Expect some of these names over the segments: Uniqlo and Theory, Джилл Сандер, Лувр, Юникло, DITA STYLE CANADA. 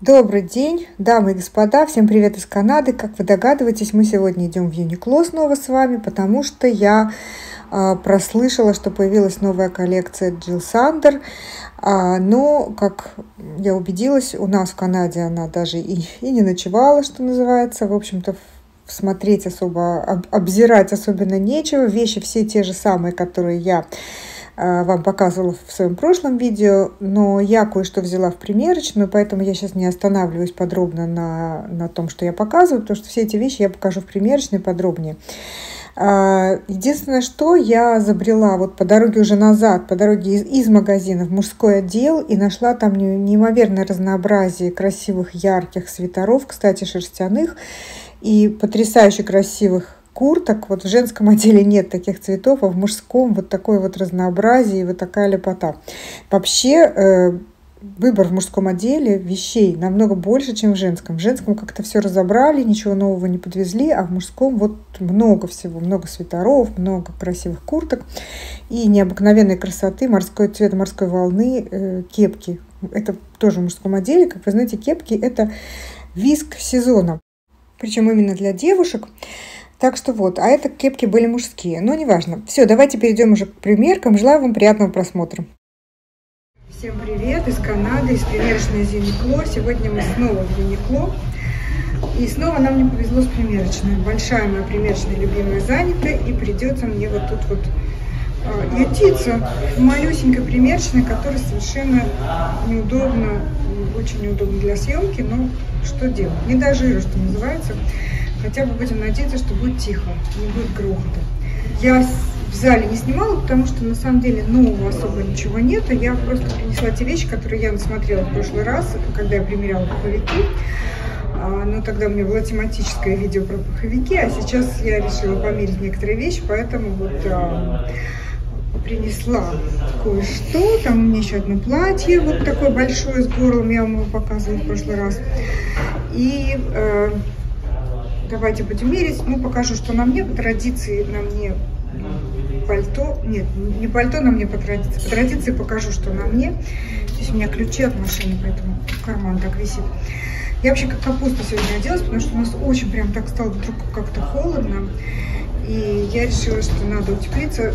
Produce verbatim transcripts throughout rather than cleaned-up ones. Добрый день, дамы и господа, всем привет из Канады. Как вы догадываетесь, мы сегодня идем в Uniqlo снова с вами, потому что я э, прослышала, что появилась новая коллекция Джилл Сандер, а, но, как я убедилась, у нас в Канаде она даже и, и не ночевала, что называется, в общем-то, смотреть особо, об, обзирать особенно нечего, вещи все те же самые, которые я вам показывала в своем прошлом видео, но я кое-что взяла в примерочную, поэтому я сейчас не останавливаюсь подробно на, на том, что я показываю, потому что все эти вещи я покажу в примерочной подробнее. Единственное, что я забрела вот по дороге уже назад, по дороге из, из магазина в мужской отдел и нашла там неимоверное разнообразие красивых ярких свитеров, кстати, шерстяных и потрясающе красивых курток. Вот в женском отделе нет таких цветов, а в мужском вот такое вот разнообразие и вот такая лепота. Вообще э, выбор в мужском отделе вещей намного больше, чем в женском. В женском как-то все разобрали, ничего нового не подвезли, а в мужском вот много всего, много свитеров, много красивых курток и необыкновенной красоты, морской цвет, морской волны, э, кепки. Это тоже в мужском отделе. Как вы знаете, кепки — это виск сезона, причем именно для девушек. Так что вот, а это кепки были мужские, но неважно. Все, давайте перейдем уже к примеркам. Желаю вам приятного просмотра. Всем привет из Канады, из примерочной из Uniqlo. Сегодня мы снова в Uniqlo. И снова нам не повезло с примерочной. Большая моя примерочная любимая занята, и придется мне вот тут вот э, ютиться в малюсенькой примерочной, которая совершенно неудобна, очень неудобна для съемки, но что делать? Не дожиру, что называется. Хотя бы будем надеяться, что будет тихо, не будет грохота. Я в зале не снимала, потому что на самом деле нового особо ничего нет. Я просто принесла те вещи, которые я насмотрела в прошлый раз, когда я примеряла пуховики. Но тогда у меня было тематическое видео про пуховики, а сейчас я решила померить некоторые вещи, поэтому вот а, принесла кое-что. Там у меня еще одно платье, вот такое большое, с горлом, я вам его показывала в прошлый раз. И... Давайте будем мерить. Ну, покажу, что на мне по традиции, на мне пальто. Нет, не пальто на мне по традиции. По традиции покажу, что на мне. Здесь у меня ключи от машины, поэтому карман так висит. Я вообще как капуста сегодня оделась, потому что у нас очень прям так стало вдруг как-то холодно. И я решила, что надо утеплиться.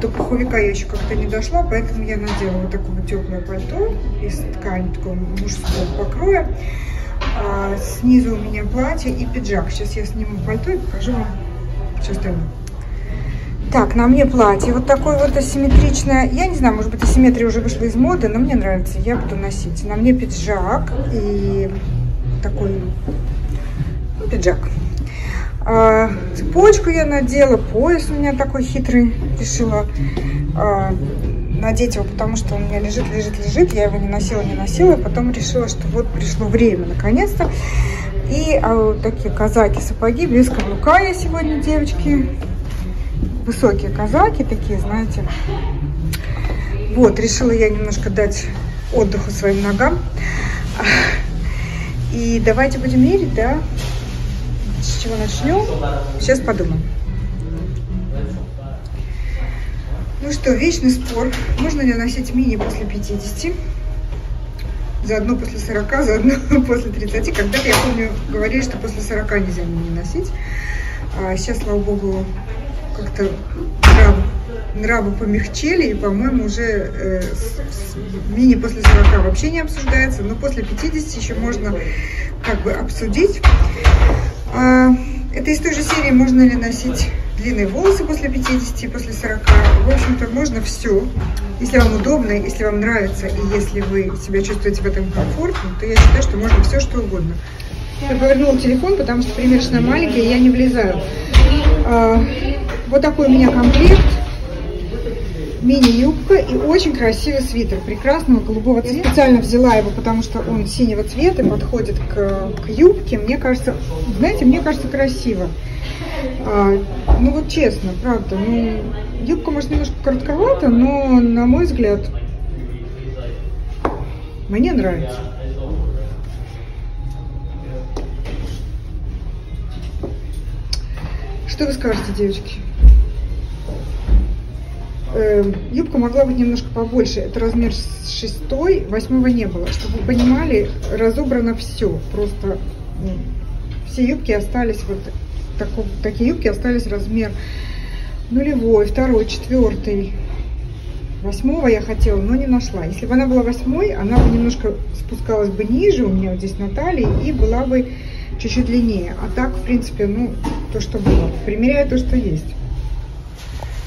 До пуховика я еще как-то не дошла, поэтому я надела вот такое теплое пальто из ткани такого мужского покроя. А снизу у меня платье и пиджак. Сейчас я сниму пальто и покажу вам все остальное. Так, на мне платье вот такое вот асимметричное. Я не знаю, может быть, асимметрия уже вышла из моды, но мне нравится, я буду носить. На мне пиджак и такой, ну, пиджак. А, цепочку я надела, пояс у меня такой хитрый. Решила а, надеть его, потому что он у меня лежит, лежит, лежит. Я его не носила, не носила. И потом решила, что вот пришло время, наконец-то. И а, вот такие казаки, сапоги, без каблука я сегодня, девочки. Высокие казаки такие, знаете. Вот, решила я немножко дать отдыху своим ногам. И давайте будем мерить, да? С чего начнем? Сейчас подумаем. Ну что, вечный спор. Можно ли носить мини после пятидесяти? Заодно после сорока, заодно после тридцати. Когда-то, я помню, говорили, что после сорока нельзя мини носить. А сейчас, слава богу, как-то нравы, нравы помягчели. И, по-моему, уже э, с, с, мини после сорока вообще не обсуждается. Но после пятидесяти еще можно как бы обсудить. А, это из той же серии «Можно ли носить длинные волосы после пятидесяти, после сорока». В общем-то, можно все. Если вам удобно, если вам нравится, и если вы себя чувствуете в этом комфортно, то я считаю, что можно все, что угодно. Я повернула телефон, потому что примерочная маленькая, и я не влезаю. А, вот такой у меня комплект. Мини-юбка и очень красивый свитер прекрасного голубого цвета. Я специально взяла его, потому что он синего цвета, подходит к, к юбке. Мне кажется, знаете, мне кажется, красиво. А, ну вот честно, правда. Ну, юбка, может, немножко коротковата, но, на мой взгляд, мне нравится. Что вы скажете, девочки? юбка могла быть немножко побольше, это размер шестой, восьмого не было. Чтобы вы понимали, разобрано все, просто все юбки остались, вот таков, такие юбки остались размер нулевой, второй, четвертый, восьмого я хотела, но не нашла. Если бы она была восьмой, она бы немножко спускалась бы ниже у меня вот здесь на талии и была бы чуть-чуть длиннее. А так, в принципе, ну, то, что было. Примеряю то, что есть.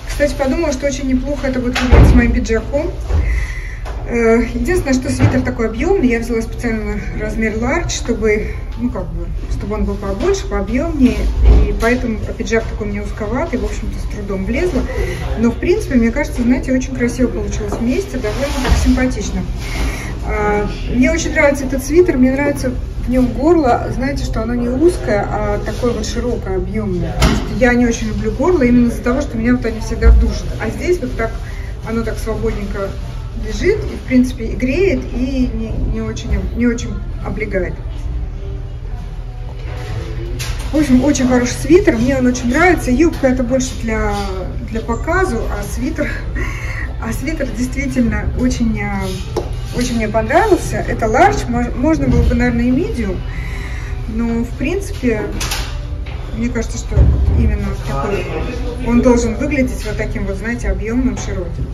Кстати, подумала, что очень неплохо это будет выглядеть с моим пиджаком. Единственное, что свитер такой объемный, я взяла специально размер large, чтобы, ну, как бы, чтобы он был побольше, пообъемнее, и поэтому пиджак такой у меня узковатый, в общем-то, с трудом влезла. Но, в принципе, мне кажется, знаете, очень красиво получилось вместе, довольно так симпатично. Мне очень нравится этот свитер, мне нравится в нем горло, знаете, что оно не узкое, а такое вот широкое, объемное. Я не очень люблю горло именно из-за того, что меня вот они всегда душат. А здесь вот так, оно так свободненько лежит и, в принципе, и греет, и не, не, очень, не очень облегает. В общем, очень хороший свитер, мне он очень нравится. Юбка это больше для, для показу, а свитер, а свитер действительно очень... Очень мне понравился. Это large, можно было бы, наверное, и medium, но, в принципе, мне кажется, что именно такой он должен выглядеть вот таким вот, знаете, объемным, широким.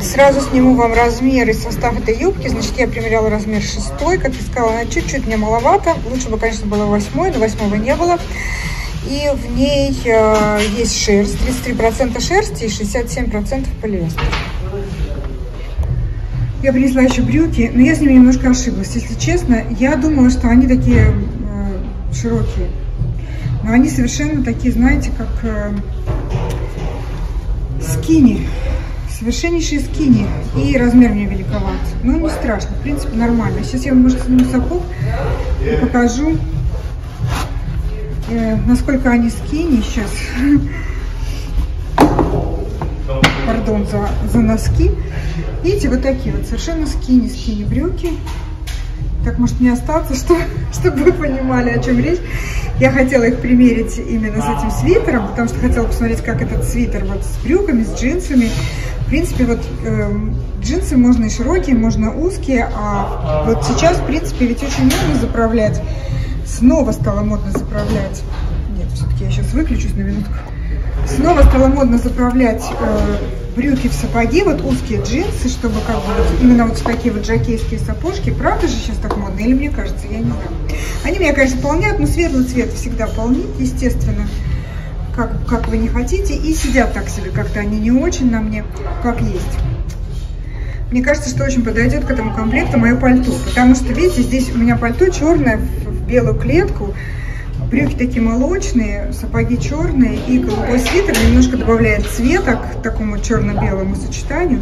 Сразу сниму вам размер и состав этой юбки. Значит, я примеряла размер шестой, как я сказала, она чуть-чуть мне маловато. Лучше бы, конечно, было восьмой, но восьмого не было. И в ней э, есть шерсть, тридцать три процента шерсти и шестьдесят семь процентов полиэстера. Я принесла еще брюки, но я с ними немножко ошиблась, если честно. Я думала, что они такие э, широкие, но они совершенно такие, знаете, как э, скини, совершеннейшие скини. И размер мне великоват, но не страшно, в принципе, нормально. Сейчас я вам, может, сниму сапог и покажу, э, насколько они скини сейчас. Пардон за, за носки. Видите, вот такие вот совершенно скини-скини брюки. Так может не остаться, что, чтобы вы понимали, о чем речь. Я хотела их примерить именно с этим свитером, потому что хотела посмотреть, как этот свитер вот с брюками, с джинсами. В принципе, вот э, джинсы можно и широкие, можно узкие. А вот сейчас, в принципе, ведь очень модно заправлять. Снова стало модно заправлять. Нет, все-таки я сейчас выключусь на минутку. Снова стало модно заправлять э, брюки в сапоги, вот узкие джинсы, чтобы как бы вот, именно вот такие вот жакейские сапожки. Правда же сейчас так модно? Или мне кажется, я не знаю. Они меня, конечно, полнят, но светлый цвет всегда полнит, естественно, как, как вы не хотите. И сидят так себе, как-то они не очень на мне, как есть. Мне кажется, что очень подойдет к этому комплекту мое пальто. Потому что, видите, здесь у меня пальто черное в белую клетку. Брюки такие молочные, сапоги черные и голубой свитер немножко добавляет цвета к такому черно-белому сочетанию.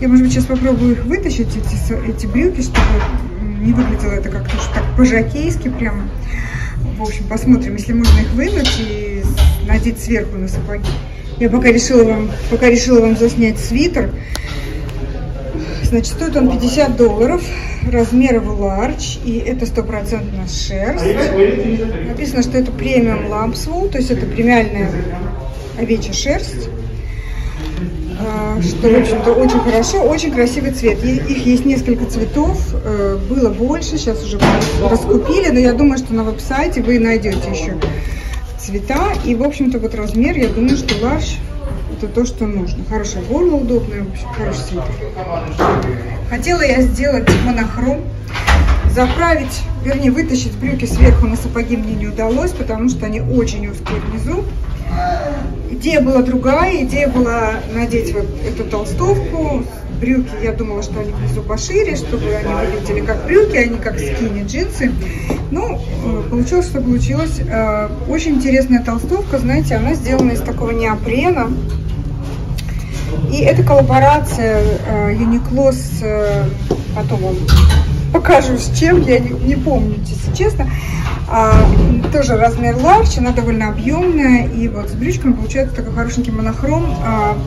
Я, может быть, сейчас попробую вытащить эти, эти брюки, чтобы не выглядело это как-то так по-жакейски прямо. В общем, посмотрим, если можно их вынуть и надеть сверху на сапоги. Я пока решила вам, пока решила вам заснять свитер. Значит, стоит он пятьдесят долларов, размер в large, и это стопроцентная шерсть. Написано, что это премиум лампсвул, то есть это премиальная овечья шерсть, что, в общем-то, очень хорошо, очень красивый цвет. Их есть несколько цветов, было больше, сейчас уже раскупили, но я думаю, что на веб-сайте вы найдете еще цвета. И, в общем-то, вот размер, я думаю, что large. Это то, что нужно. Хорошее горло, удобное, в общем, хороший свитер. Хотела я сделать монохром. Заправить, вернее, вытащить брюки сверху на сапоги мне не удалось, потому что они очень узкие внизу. Идея была другая. Идея была надеть вот эту толстовку. Брюки, я думала, что они внизу пошире, чтобы они выглядели как брюки, а не как скини-джинсы. Ну, получилось, что получилось. Очень интересная толстовка, знаете, она сделана из такого неопрена. И это коллаборация Uniqlo с... Потом вам покажу, с чем, я не, не помню, если честно. А, тоже размер large, она довольно объемная. И вот с брючками получается такой хорошенький монохром. А,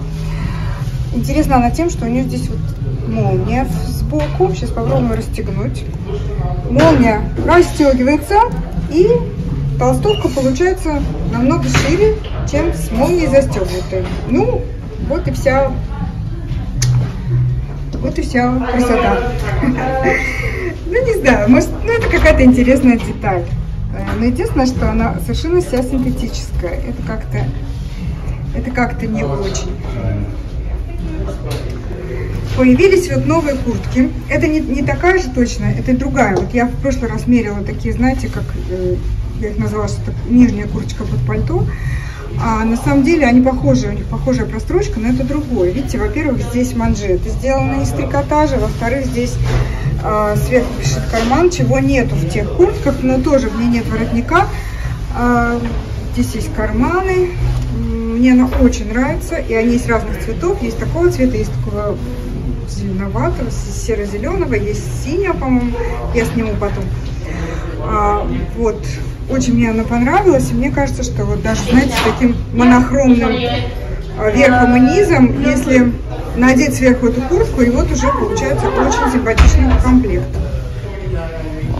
интересна она тем, что у нее здесь вот молния сбоку. Сейчас попробуем расстегнуть. Молния расстегивается и толстовка получается намного шире, чем с молнией застегнутой. Ну, вот и вся, вот и вся красота. Ну, не знаю, может, ну, это какая-то интересная деталь. Но единственное, что она совершенно вся синтетическая. Это как-то, это как-то не очень. Появились вот новые куртки. Это не, не такая же точно, это другая. Вот я в прошлый раз мерила такие, знаете, как э, я их назвала, что это нижняя курточка под пальто. А на самом деле они похожи, у них похожая прострочка, но это другое. Видите, во-первых, здесь манжеты сделаны из трикотажа, во-вторых, здесь э, сверху пишет карман, чего нету в тех куртках, но тоже в ней нет воротника. Э, здесь есть карманы. Мне она очень нравится, и они есть разных цветов. Есть такого цвета, есть такого зеленоватого, серо-зеленого, есть синяя, по-моему, я сниму потом. А, вот, очень мне она понравилась, и мне кажется, что вот даже, знаете, с таким монохромным верхом и низом, если надеть сверху эту куртку, и вот уже получается очень симпатичный комплект.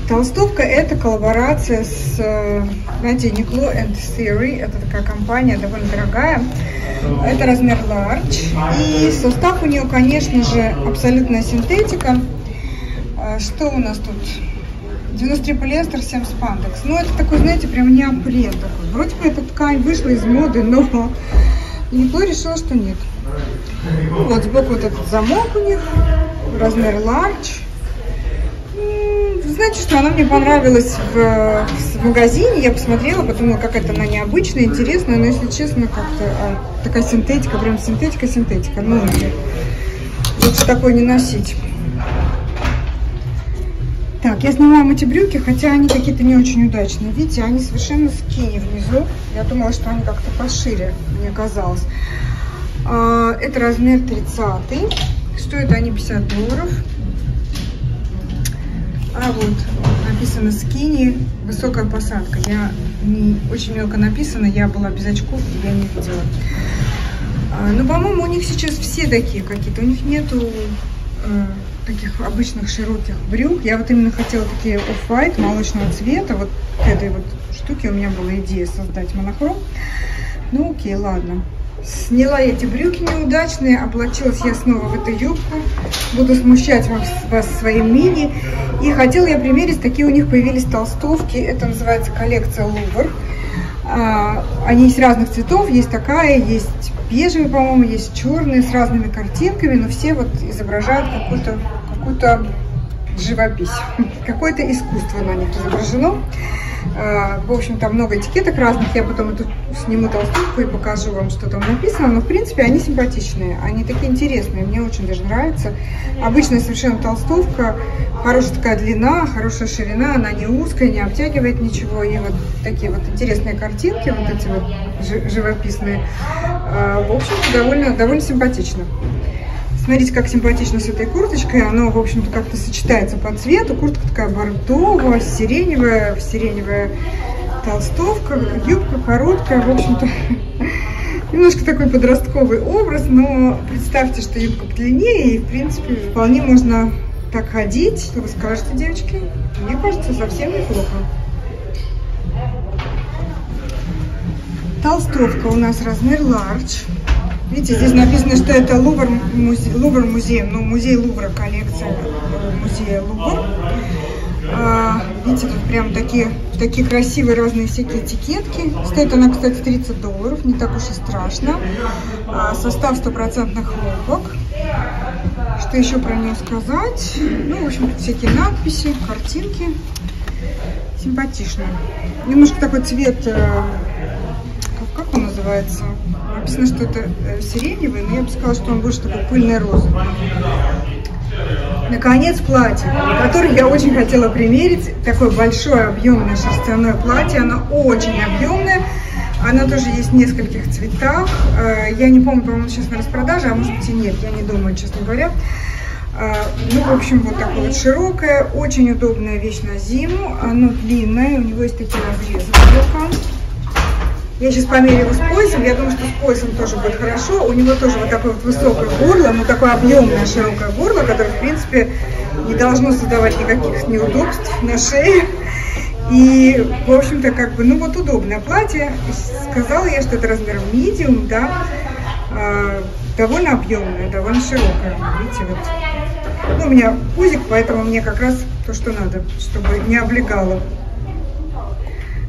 Толстовка — это коллаборация с, знаете, Uniqlo and Theory. Это такая компания, довольно дорогая. Это размер large. И состав у нее, конечно же, абсолютная синтетика. Что у нас тут? девяносто три полиэстер, семь спандекс. Ну, это такой, знаете, прям неопрен такой. Вроде бы эта ткань вышла из моды, но Uniqlo решила, что нет. Вот сбоку вот этот замок у них. Размер large. Знаете, что она мне понравилась в, в магазине, я посмотрела, подумала, какая-то она необычная, интересная, но, если честно, как-то а, такая синтетика, прям синтетика-синтетика, ну, лучше такое не носить. Так, я снимаю эти брюки, хотя они какие-то не очень удачные, видите, они совершенно скини внизу, я думала, что они как-то пошире, мне казалось. А, это размер тридцатый, стоят они пятьдесят долларов. А вот написано скини, высокая посадка. Я не очень мелко написано, я была без очков, я не видела. А, ну, по-моему, у них сейчас все такие какие-то. У них нету э, таких обычных широких брюк. Я вот именно хотела такие оф-вайт молочного цвета. Вот к этой вот штуке у меня была идея создать монохром. Ну, окей, ладно. Сняла эти брюки неудачные, облачилась я снова в эту юбку. Буду смущать вас, вас своим мини. И хотела я примерить, такие у них появились толстовки. Это называется коллекция Лувр. А, они есть разных цветов. Есть такая, есть бежевые, по-моему, есть черные, с разными картинками. Но все вот изображают какую-то какую-то живопись. Какое-то искусство на них изображено. В общем, там много этикеток разных. Я потом эту сниму толстовку и покажу вам, что там написано. Но, в принципе, они симпатичные. Они такие интересные. Мне очень даже нравится. Обычная совершенно толстовка. Хорошая такая длина, хорошая ширина. Она не узкая, не обтягивает ничего. И вот такие вот интересные картинки, вот эти вот живописные. В общем-то, довольно, довольно симпатично. Смотрите, как симпатично с этой курточкой. Она, в общем-то, как-то сочетается по цвету. Куртка такая бордовая, сиреневая, сиреневая толстовка, юбка короткая. В общем-то, немножко такой подростковый образ, но представьте, что юбка подлиннее, и, в принципе, вполне можно так ходить. Что вы скажете, девочки? Мне кажется, совсем неплохо. Толстовка у нас размер large. Видите, здесь написано, что это Лувр музей, Лувр музей, ну, музей Лувра, коллекция музея Лувр. А, видите, тут прям такие, такие красивые разные всякие этикетки. Стоит она, кстати, тридцать долларов, не так уж и страшно. А, состав стопроцентный хлопок. Что еще про нее сказать? Ну, в общем, всякие надписи, картинки. Симпатично. Немножко такой цвет, как он называется? Написано, что это сиреневый, но я бы сказала, что он больше такой пыльной розы. Наконец, платье, которое я очень хотела примерить. Такое большое объемное шерстяное платье. Оно очень объемное. Оно тоже есть в нескольких цветах. Я не помню, по-моему, сейчас на распродаже, а может быть и нет. Я не думаю, честно говоря. Ну, в общем, вот такое вот широкое. Очень удобная вещь на зиму. Оно длинное, у него есть такие разрезы. Я сейчас померяю его с поясом, я думаю, что с поясом тоже будет хорошо. У него тоже вот такое вот высокое горло, но такое объемное широкое горло, которое, в принципе, не должно создавать никаких неудобств на шее. И, в общем-то, как бы, ну вот удобно. Платье, сказала я, что это размер медиум, да, э, довольно объемное, довольно широкое, видите, вот. Ну, у меня пузик, поэтому мне как раз то, что надо, чтобы не облегало.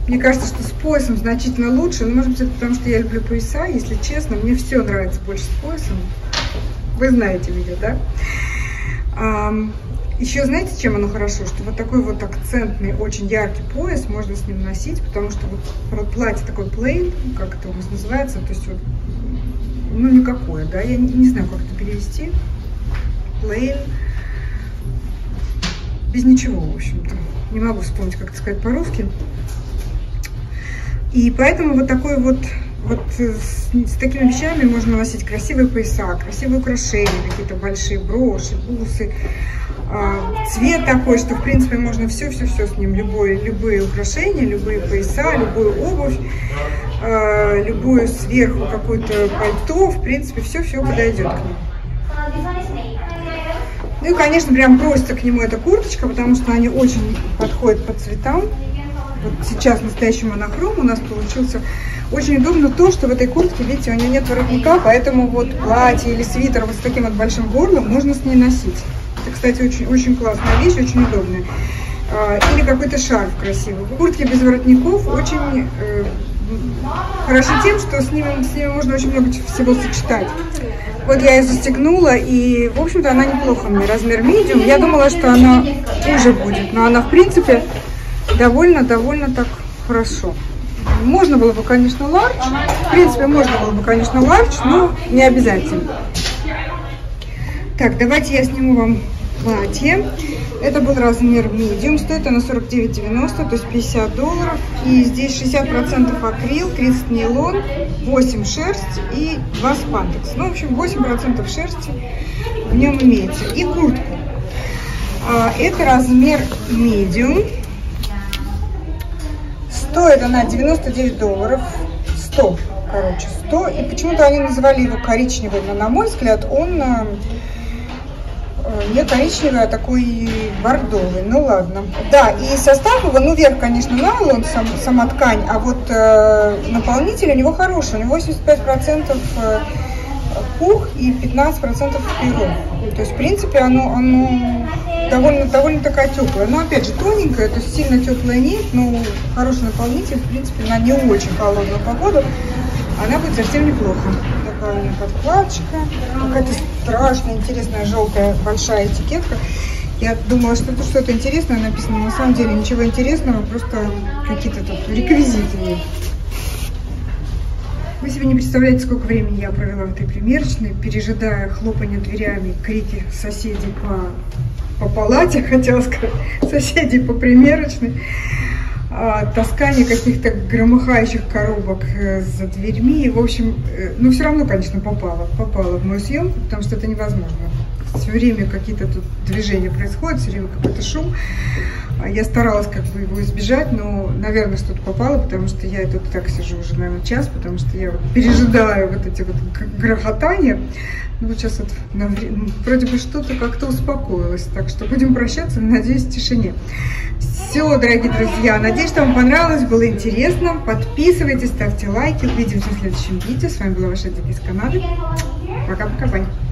Мне кажется, что с поясом значительно лучше, но, может быть, это потому, что я люблю пояса, если честно, мне все нравится больше с поясом. Вы знаете меня, да? А, еще знаете, чем оно хорошо? Что вот такой вот акцентный, очень яркий пояс можно с ним носить, потому что вот платье такой плейн, как это у нас называется, то есть вот, ну никакое, да, я не, не знаю, как это перевести. Плейн, без ничего, в общем-то. Не могу вспомнить, как это сказать по-русски. И поэтому вот такой вот, вот с, с такими вещами можно носить красивые пояса, красивые украшения, какие-то большие броши, бусы. А, цвет такой, что в принципе можно все-все-все с ним, любое, любые украшения, любые пояса, любую обувь, а, любую сверху какое-то пальто, в принципе все-все подойдет к нему. Ну и, конечно, прям просится к нему эта курточка, потому что они очень подходят по цветам. Вот сейчас настоящий монохром у нас получился. Очень удобно то, что в этой куртке, видите, у нее нет воротника, поэтому вот платье или свитер вот с таким вот большим горлом можно с ней носить. Это, кстати, очень, очень классная вещь, очень удобная. Или какой-то шарф красивый. Куртки без воротников очень э, хороши тем, что с ними, с ними можно очень много всего сочетать. Вот я ее застегнула, и, в общем-то, она неплохо мне, размер медиум. Я думала, что она уже будет, но она, в принципе, довольно-довольно так хорошо. Можно было бы, конечно, лардж. В принципе, можно было бы, конечно, лардж, но не обязательно. Так, давайте я сниму вам платье. Это был размер медиум. Стоит оно сорок девять девяносто, то есть пятьдесят долларов. И здесь шестьдесят процентов акрил, тридцать процентов нейлон, восемь процентов шерсть и два процента спандекс. Ну, в общем, восемь процентов шерсти в нем имеется. И куртку. Это размер медиум. Стоит она девяносто девять долларов, сто, короче, сто. И почему-то они называли его коричневым, но, на мой взгляд, он не коричневый, а такой бордовый. Ну ладно. Да, и состав его, ну верх, конечно, найлон, сам, сама ткань, а вот э, наполнитель у него хороший. У него восемьдесят пять процентов пух и пятнадцать процентов перо. То есть, в принципе, оно, оно довольно, довольно такая теплая. Но, опять же, тоненькая, то есть сильно теплая нет, но хороший наполнитель, в принципе, на не очень холодную погоду. Она будет совсем неплохо. Такая подкладочка, какая-то страшная, интересная, желтая, большая этикетка. Я думала, что тут что-то интересное написано, на самом деле ничего интересного, просто какие-то тут реквизиты. Вы себе не представляете, сколько времени я провела в этой примерочной, пережидая хлопанье дверями, крики соседей по, по палате, хотела сказать, соседей по примерочной, а, таскание каких-то громыхающих коробок за дверьми. И, в общем, ну все равно, конечно, попала, попала в мою съемку, потому что это невозможно. Все время какие-то тут движения происходят, все время какой-то шум. Я старалась как бы его избежать, но, наверное, что-то попало, потому что я тут так сижу уже, наверное, час, потому что я вот пережидаю вот эти вот грохотания. Ну, вот сейчас вот на время, вроде бы что-то как-то успокоилось, так что будем прощаться, надеюсь, в тишине. Все, дорогие друзья, надеюсь, что вам понравилось, было интересно. Подписывайтесь, ставьте лайки, увидимся в следующем видео. С вами была ваша Дита из Канады. Пока-пока, бай.